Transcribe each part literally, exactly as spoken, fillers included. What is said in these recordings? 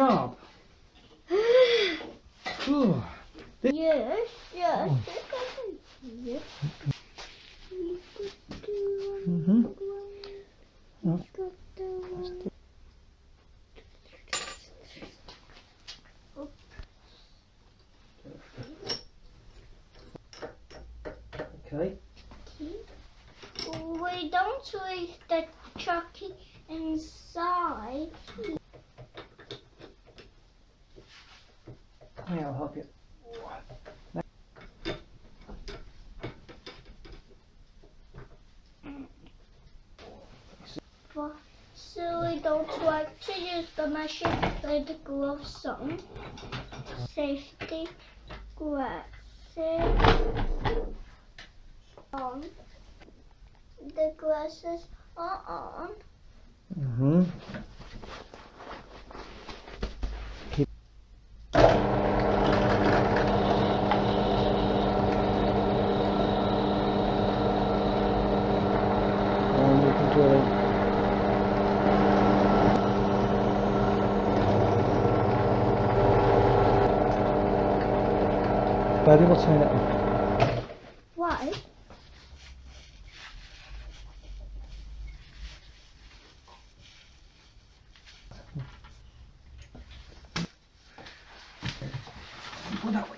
job. Cool. Yes, yes. Oh. Yes. Mm-hmm. No. Okay. We don't leave the turkey inside. Here, I'll help you. So we don't like to use the machine with gloves on. Safety glasses on. The glasses are on. Mm-hmm. Daddy, what's in it? Why? Go that way.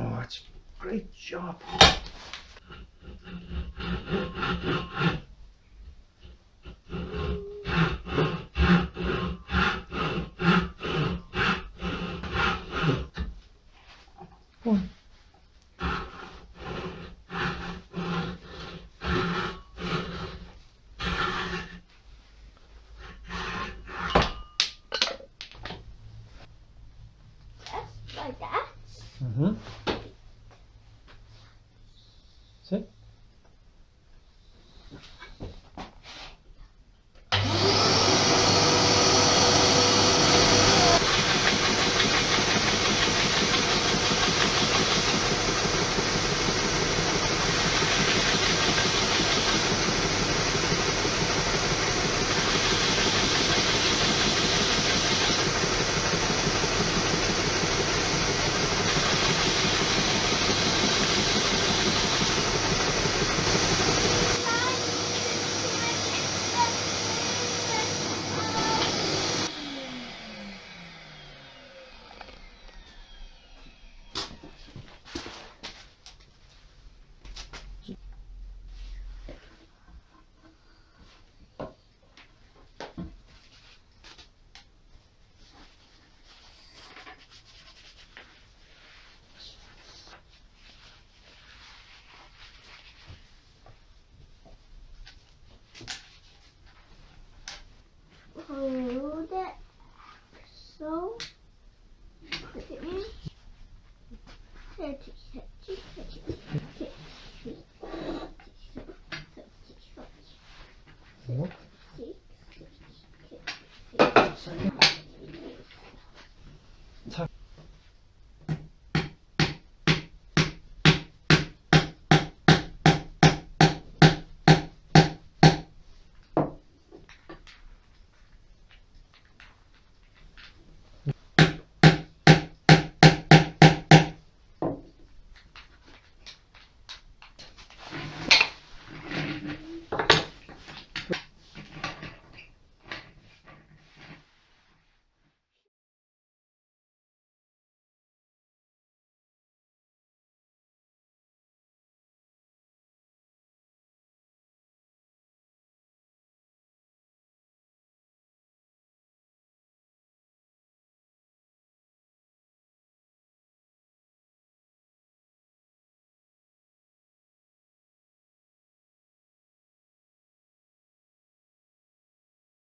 Oh, it's a great job. One. 셋. Hold it so. Put it in. Touch it, touch it, touch it.